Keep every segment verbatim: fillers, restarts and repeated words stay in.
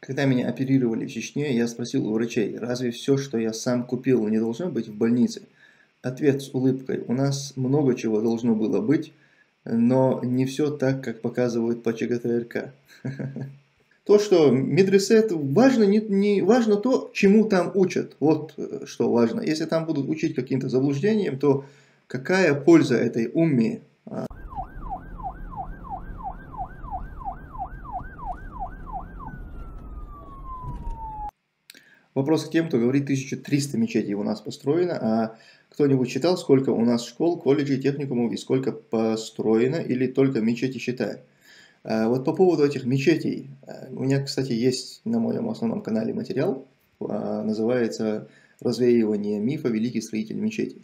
Когда меня оперировали в Чечне, я спросил у врачей, разве все, что я сам купил, не должно быть в больнице? Ответ с улыбкой. У нас много чего должно было быть, но не все так, как показывают по Че Гэ Тэ Эр Ка. То, что медресе, важно, не, не важно то, чему там учат. Вот что важно. Если там будут учить каким-то заблуждением, то какая польза этой умме? Вопрос к тем, кто говорит, тысяча триста мечетей у нас построено, а кто-нибудь считал, сколько у нас школ, колледжей, техникумов и сколько построено, или только мечети считают? А вот по поводу этих мечетей, у меня, кстати, есть на моем основном канале материал, называется «Развеивание мифа. Великий строитель мечети».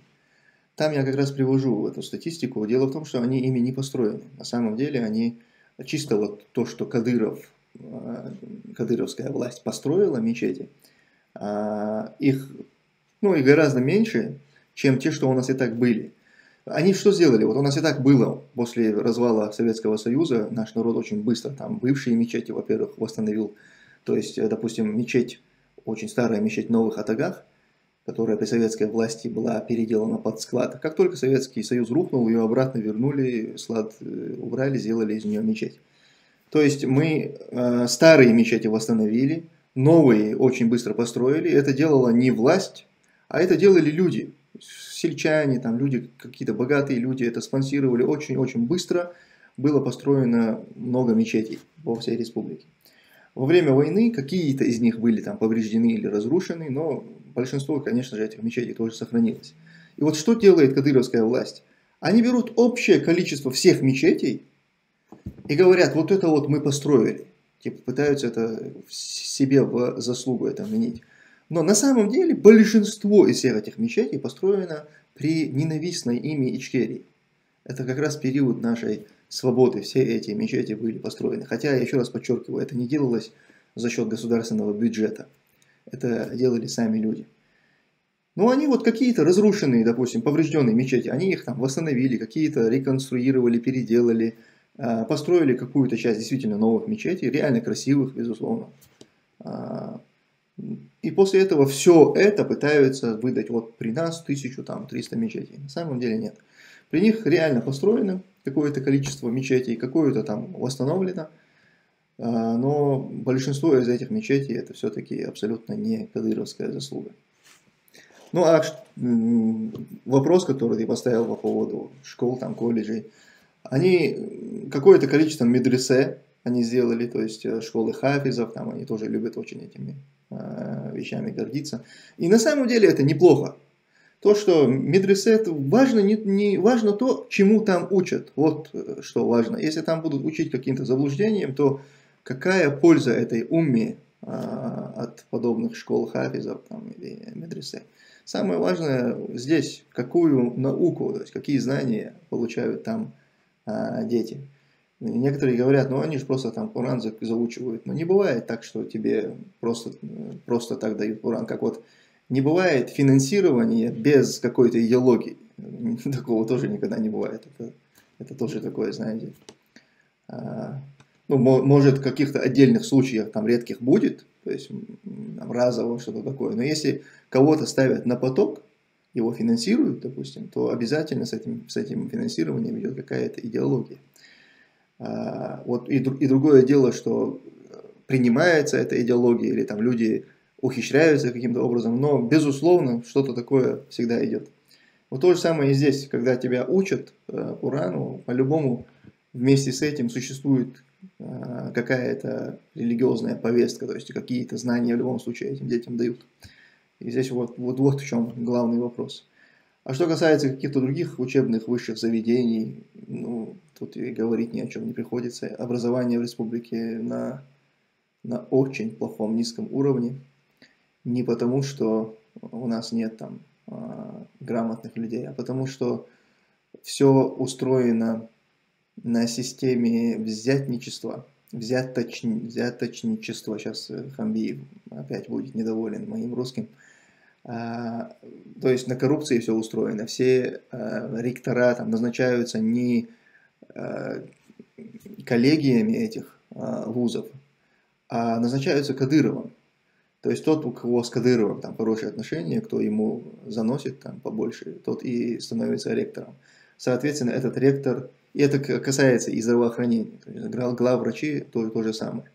Там я как раз привожу эту статистику. Дело в том, что они ими не построены. На самом деле они чисто вот то, что Кадыров, кадыровская власть построила мечети, их, ну и гораздо меньше, чем те, что у нас и так были. Они что сделали? Вот у нас и так было после развала Советского Союза, наш народ очень быстро, там бывшие мечети, во-первых, восстановил, то есть, допустим, мечеть, очень старая мечеть в Новых Атагах, которая при советской власти была переделана под склад. Как только Советский Союз рухнул, ее обратно вернули, склад убрали, сделали из нее мечеть. То есть мы э, старые мечети восстановили, новые очень быстро построили. Это делала не власть, а это делали люди. Сельчане, там люди, какие-то богатые люди это спонсировали. Очень-очень быстро было построено много мечетей во всей республике. Во время войны какие-то из них были там повреждены или разрушены, но большинство, конечно же, этих мечетей тоже сохранилось. И вот что делает кадыровская власть? Они берут общее количество всех мечетей и говорят, вот это вот мы построили. Типа пытаются это себе в заслугу это вменить. Но на самом деле большинство из всех этих мечетей построено при ненавистной ими Ичкерии. Это как раз период нашей свободы. Все эти мечети были построены. Хотя, я еще раз подчеркиваю, это не делалось за счет государственного бюджета. Это делали сами люди. Но они вот какие-то разрушенные, допустим, поврежденные мечети, они их там восстановили, какие-то реконструировали, переделали. Построили какую-то часть действительно новых мечетей, реально красивых, безусловно. И после этого все это пытаются выдать вот при нас тысячу триста мечетей. На самом деле нет. При них реально построено какое-то количество мечетей, какое-то там восстановлено. Но большинство из этих мечетей это все-таки абсолютно не кадыровская заслуга. Ну а вопрос, который ты поставил по поводу школ, там, колледжей. Они какое-то количество медресе они сделали, то есть школы хафизов, там они тоже любят очень этими э, вещами гордиться. И на самом деле это неплохо. То, что медресе, важно, не, не важно то, чему там учат. Вот что важно. Если там будут учить каким-то заблуждением, то какая польза этой умме э, от подобных школ хафизов там, или медресе? Самое важное здесь, какую науку, то есть какие знания получают там дети. Некоторые говорят, ну они же просто там Куран заучивают. Но не бывает так, что тебе просто, просто так дают Куран. Как вот не бывает финансирования без какой-то идеологии. Такого тоже никогда не бывает. Это, это тоже такое, знаете. Ну, может, в каких-то отдельных случаях там редких будет. То есть там, разово что-то такое. Но если кого-то ставят на поток, его финансируют, допустим, то обязательно с этим, с этим финансированием идет какая-то идеология. А, вот и, и другое дело, что принимается эта идеология, или там люди ухищряются каким-то образом, но, безусловно, что-то такое всегда идет. Вот то же самое и здесь, когда тебя учат э, Корану, по-любому вместе с этим существует э, какая-то религиозная повестка, то есть какие-то знания в любом случае этим детям дают. И здесь вот, вот, вот в чем главный вопрос. А что касается каких-то других учебных высших заведений, ну, тут и говорить ни о чем не приходится. Образование в республике на, на очень плохом, низком уровне. Не потому, что у нас нет там грамотных людей, а потому, что все устроено на системе взятничества. Взяточ... Взяточничество, сейчас Хамбиев опять будет недоволен моим русским, а, то есть на коррупции все устроено, все а, ректора там назначаются не а, коллегиями этих а, вузов, назначаются Кадыровым. То есть тот, у кого с Кадыровым там хорошие отношения, кто ему заносит там побольше, тот и становится ректором. Соответственно, этот ректор, и это касается и здравоохранения, главврачи то, то же самое.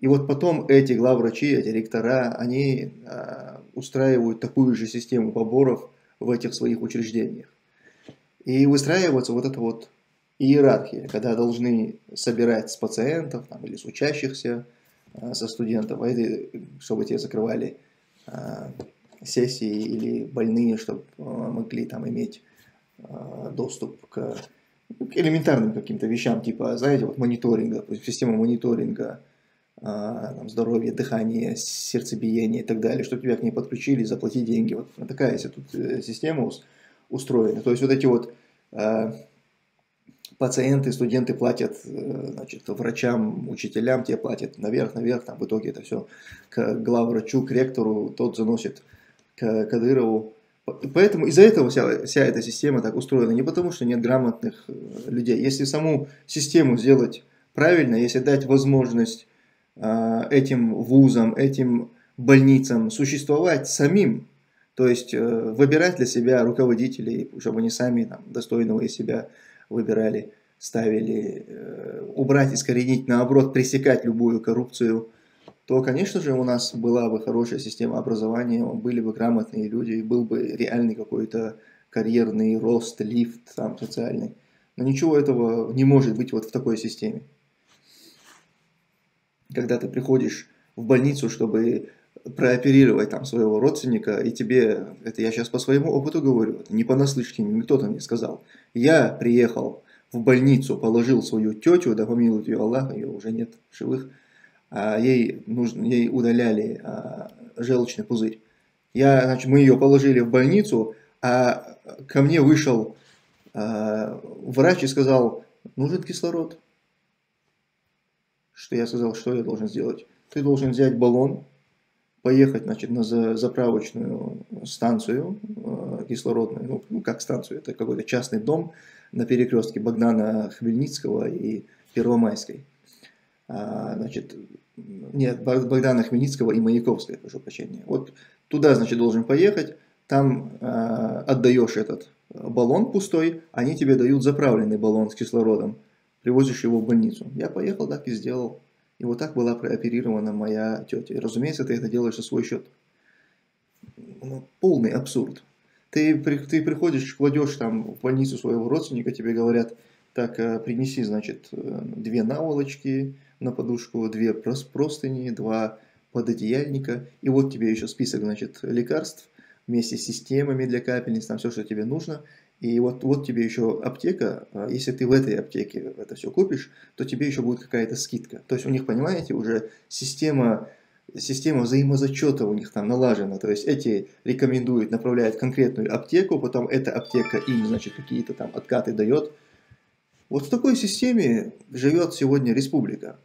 И вот потом эти главврачи, эти ректора, они э, устраивают такую же систему поборов в этих своих учреждениях. И выстраивается вот эта вот иерархия, когда должны собирать с пациентов там, или с учащихся, э, со студентов, эти, чтобы те закрывали э, сессии или больные, чтобы э, могли там иметь э, доступ к, к элементарным каким-то вещам, типа, знаете, вот мониторинга, система мониторинга, здоровье, дыхание, сердцебиение и так далее, чтобы тебя к ней подключили, заплати деньги. Вот такая тут система устроена. То есть вот эти вот э, пациенты, студенты платят э, значит, врачам, учителям, те платят наверх, наверх, там в итоге это все к главврачу, к ректору, тот заносит к Кадырову. Поэтому из-за этого вся, вся эта система так устроена, не потому что нет грамотных людей. Если саму систему сделать правильно, если дать возможность этим вузам, этим больницам существовать самим, то есть выбирать для себя руководителей, чтобы они сами там, достойного из себя выбирали, ставили, убрать, искоренить, наоборот, пресекать любую коррупцию, то, конечно же, у нас была бы хорошая система образования, были бы грамотные люди, был бы реальный какой-то карьерный рост, лифт там, социальный. Но ничего этого не может быть вот в такой системе. Когда ты приходишь в больницу, чтобы прооперировать там своего родственника, и тебе, это я сейчас по своему опыту говорю, это не понаслышке, кто-то мне сказал. Я приехал в больницу, положил свою тетю, да помилует ее Аллах, ее уже нет в живых, а ей, нужно, ей удаляли а, желчный пузырь. Я, значит, мы ее положили в больницу, а ко мне вышел а, врач и сказал, нужен кислород. Что я сказал, что я должен сделать? Ты должен взять баллон, поехать, значит, на заправочную станцию э, кислородную, ну как станцию, это какой-то частный дом на перекрестке Богдана Хмельницкого и Первомайской. А, значит, нет, Богдана Хмельницкого и Маяковской, прошу прощения. Вот туда, значит, должен поехать, там э, отдаешь этот баллон пустой, они тебе дают заправленный баллон с кислородом. Привозишь его в больницу. Я поехал, так и сделал. И вот так была прооперирована моя тетя. И, разумеется, ты это делаешь за свой счет. Ну, полный абсурд. Ты, ты приходишь, кладешь там в больницу своего родственника, тебе говорят, так, принеси, значит, две наволочки на подушку, две простыни, два пододеяльника. И вот тебе еще список, значит, лекарств вместе с системами для капельниц, там все, что тебе нужно. И вот, вот тебе еще аптека, если ты в этой аптеке это все купишь, то тебе еще будет какая-то скидка. То есть у них, понимаете, уже система, система взаимозачета у них там налажена. То есть эти рекомендуют, направляют в конкретную аптеку, потом эта аптека им, значит, какие-то там откаты дает. Вот в такой системе живет сегодня республика.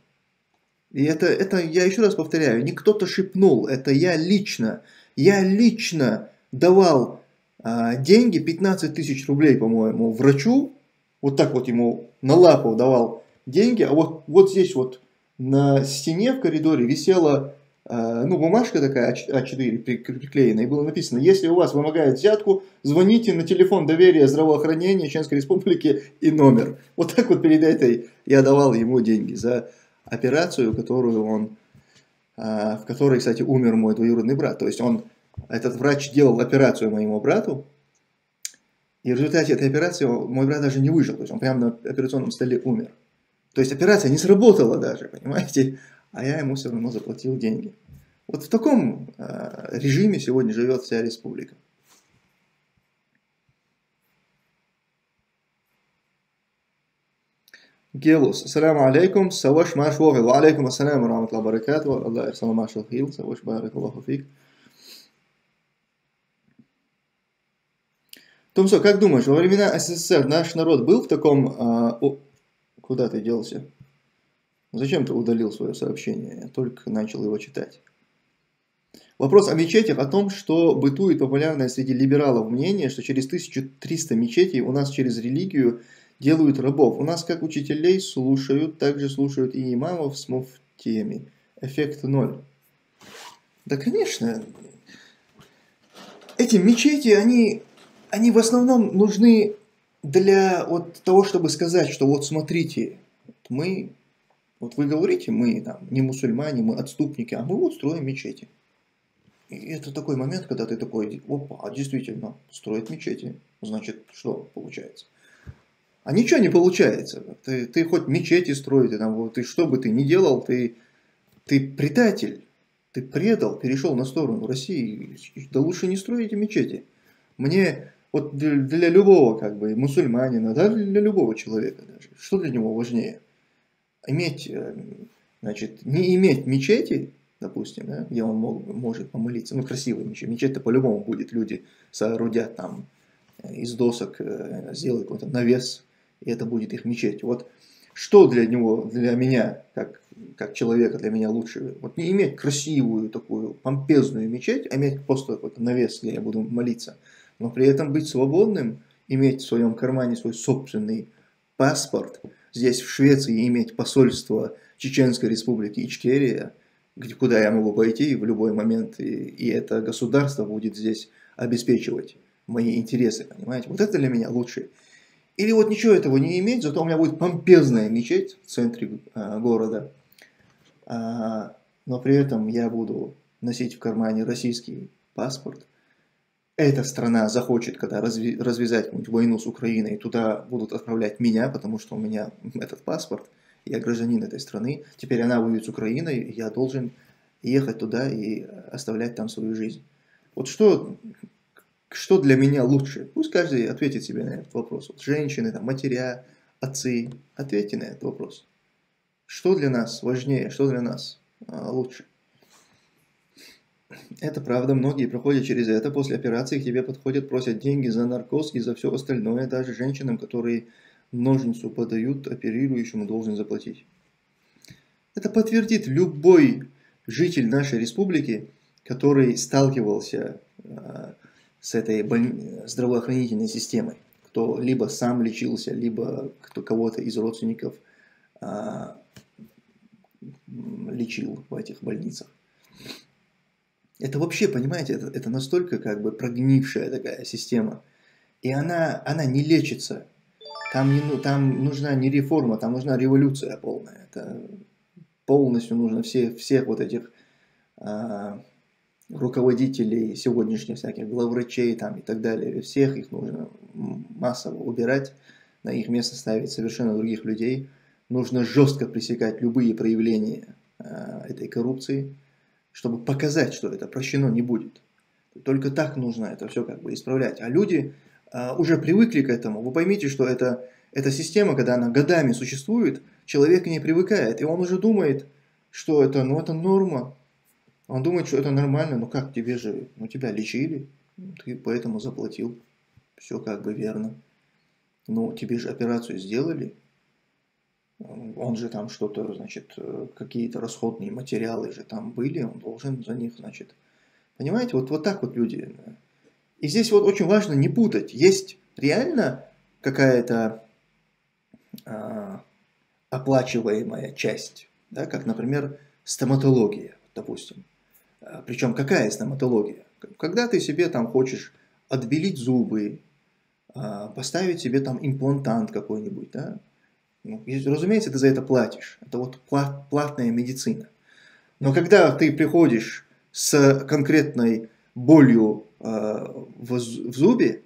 И это, это я еще раз повторяю, не кто-то шепнул, это я лично, я лично давал... деньги, пятнадцать тысяч рублей, по-моему, врачу, вот так вот ему на лапу давал деньги, а вот, вот здесь вот на стене в коридоре висела ну, бумажка такая а четыре приклеена, и было написано, если у вас вымогают взятку, звоните на телефон доверия здравоохранения Чеченской Республики и номер. Вот так вот перед этой я давал ему деньги за операцию, которую он, в которой, кстати, умер мой двоюродный брат, то есть он этот врач делал операцию моему брату, и в результате этой операции мой брат даже не выжил, то есть он прямо на операционном столе умер. То есть операция не сработала даже, понимаете, а я ему все равно заплатил деньги. Вот в таком э, режиме сегодня живет вся республика. Гелус, саляму алейкум, саваш маш вогил, ва алейкум ассаляму рахматуллахи ва баракатуху, Аллах ирсалу машал хил, саваш баракаллаху фик. Томсо, как думаешь, во времена СССР наш народ был в таком... А, о, куда ты делся? Зачем ты удалил свое сообщение? Я только начал его читать. Вопрос о мечетях, о том, что бытует популярное среди либералов мнение, что через тысячу триста мечетей у нас через религию делают рабов. У нас как учителей слушают, также слушают и имамов с муфтиями. эффект ноль. Да, конечно, эти мечети, они, они в основном нужны для вот того, чтобы сказать, что вот смотрите, мы, вот вы говорите, мы там не мусульмане, мы отступники, а мы вот строим мечети. И это такой момент, когда ты такой, опа, действительно, строят мечети, значит, что получается? А ничего не получается. Ты, ты хоть мечети строй, ты, там, ты что бы ты ни делал, ты, ты предатель, ты предал, перешел на сторону России. Да лучше не строите мечети. Мне, вот для, для любого как бы мусульманина, да, для любого человека даже, что для него важнее? Иметь, значит, не иметь мечети, допустим, да, где он мог, может помолиться, ну, красивая мечеть, мечеть-то по-любому будет, люди соорудят там из досок, сделают какой-то навес, и это будет их мечеть. Вот что для него, для меня, как, как человека, для меня лучше? Вот не иметь красивую такую помпезную мечеть, а иметь просто какой-то навес, где я буду молиться, но при этом быть свободным, иметь в своем кармане свой собственный паспорт, здесь в Швеции иметь посольство Чеченской республики Ичкерия, куда я могу пойти в любой момент, и, и это государство будет здесь обеспечивать мои интересы, понимаете? Вот это для меня лучше. Или вот ничего этого не иметь, зато у меня будет помпезная мечеть в центре а, города, а, но при этом я буду носить в кармане российский паспорт. Эта страна захочет, когда развязать войну с Украиной, туда будут отправлять меня, потому что у меня этот паспорт, я гражданин этой страны, теперь она воюет с Украиной, я должен ехать туда и оставлять там свою жизнь. Вот что, что для меня лучше? Пусть каждый ответит себе на этот вопрос. Вот женщины, там, матеря, отцы, ответьте на этот вопрос. Что для нас важнее, что для нас а, лучше? Это правда, многие проходят через это. После операции к тебе подходят, просят деньги за наркоз и за все остальное. Даже женщинам, которые ножницу подают, оперирующему должен заплатить. Это подтвердит любой житель нашей республики, который сталкивался э, с этой боль... здравоохранительной системой. Кто либо сам лечился, либо кто кого-то из родственников э, лечил в этих больницах. Это вообще, понимаете, это, это настолько как бы прогнившая такая система. И она, она не лечится. Там, не, там нужна не реформа, там нужна революция полная. Это полностью нужно все, всех вот этих а, руководителей сегодняшних всяких главврачей там, и так далее. Всех их нужно массово убирать, на их место ставить совершенно других людей. Нужно жестко пресекать любые проявления а, этой коррупции, чтобы показать, что это прощено не будет. Только так нужно это все как бы исправлять. А люди а, уже привыкли к этому. Вы поймите, что это, эта система, когда она годами существует, человек не привыкает. И он уже думает, что это, ну, это норма. Он думает, что это нормально. Ну как, тебе же, ну тебя лечили, ты поэтому заплатил. Все как бы верно. Ну тебе же операцию сделали. Он же там что-то, значит, какие-то расходные материалы же там были, он должен за них, значит, понимаете, вот, вот так вот люди. И здесь вот очень важно не путать, есть реально какая-то а, оплачиваемая часть, да, как, например, стоматология, допустим. Причем какая стоматология? Когда ты себе там хочешь отбелить зубы, а, поставить себе там имплантант какой-нибудь, да? Разумеется, ты за это платишь. Это вот платная медицина. Но когда ты приходишь с конкретной болью в зубе,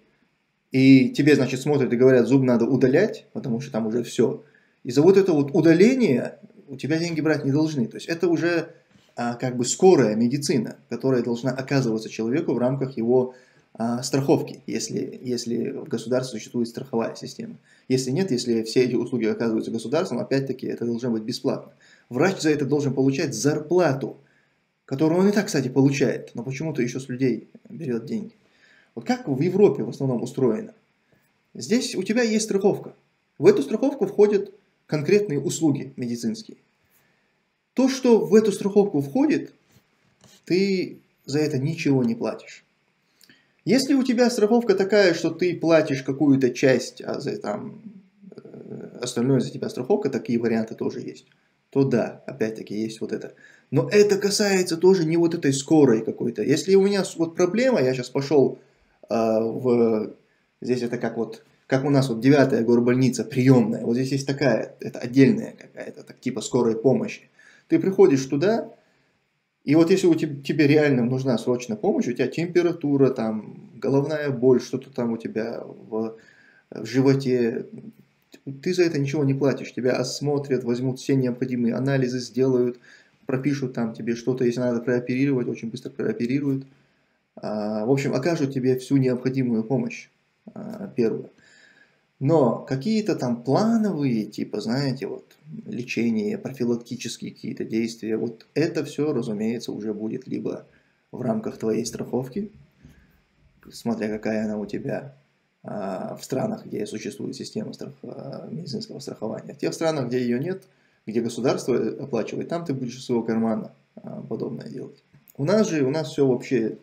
и тебе, значит, смотрят и говорят, зуб надо удалять, потому что там уже все. И за вот это вот удаление у тебя деньги брать не должны. То есть это уже как бы скорая медицина, которая должна оказываться человеку в рамках его страховки, если, если в государстве существует страховая система. Если нет, если все эти услуги оказываются государством, опять-таки это должно быть бесплатно. Врач за это должен получать зарплату, которую он и так, кстати, получает, но почему-то еще с людей берет деньги. Вот как в Европе в основном устроено. Здесь у тебя есть страховка. В эту страховку входят конкретные услуги медицинские. То, что в эту страховку входит, ты за это ничего не платишь. Если у тебя страховка такая, что ты платишь какую-то часть, а за там, остальное за тебя страховка, такие варианты тоже есть, то да, опять-таки есть вот это. Но это касается тоже не вот этой скорой какой-то. Если у меня вот проблема, я сейчас пошел э, в... Здесь это как вот, как у нас вот девятая горбольница приемная. Вот здесь есть такая, это отдельная какая-то, так, типа скорой помощи. Ты приходишь туда, и вот если у тебя, тебе реально нужна срочная помощь, у тебя температура, там, головная боль, что-то там у тебя в, в животе... Ты за это ничего не платишь, тебя осмотрят, возьмут все необходимые анализы, сделают, пропишут там тебе что-то, если надо прооперировать, очень быстро прооперируют. В общем, окажут тебе всю необходимую помощь, первую. Но какие-то там плановые, типа, знаете, вот, лечение, профилактические какие-то действия, вот это все, разумеется, уже будет либо в рамках твоей страховки, смотря какая она у тебя, в странах, где существует система страх... медицинского страхования. В тех странах, где ее нет, где государство оплачивает, там ты будешь из своего кармана подобное делать. У нас же, у нас все вообще,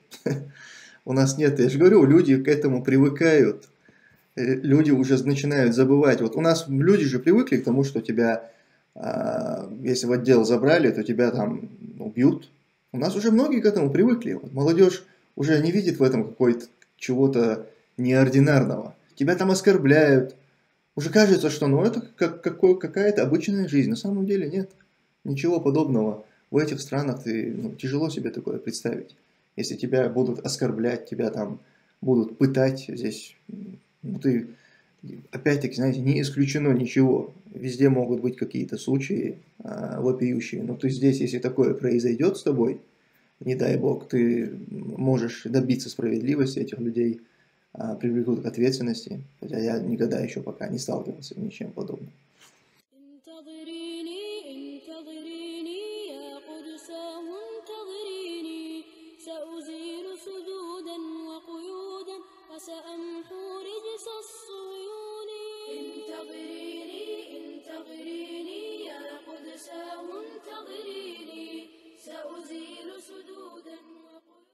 у нас нет, я же говорю, люди к этому привыкают, люди уже начинают забывать. Вот у нас люди же привыкли к тому, что тебя, если в отдел забрали, то тебя там убьют. У нас уже многие к этому привыкли. Молодежь уже не видит в этом какой-то чего-то неординарного. Тебя там оскорбляют. Уже кажется, что ну это как, как, какая-то обычная жизнь. На самом деле нет. Ничего подобного. В этих странах ты, ну, тяжело себе такое представить. Если тебя будут оскорблять, тебя там будут пытать. Здесь ну, ты, опять-таки, знаете, не исключено ничего. Везде могут быть какие-то случаи а, вопиющие. Но ты здесь, если такое произойдет с тобой, не дай бог, ты можешь добиться справедливости этих людей, привлекут к ответственности, хотя я никогда еще пока не сталкивался с ничем подобным.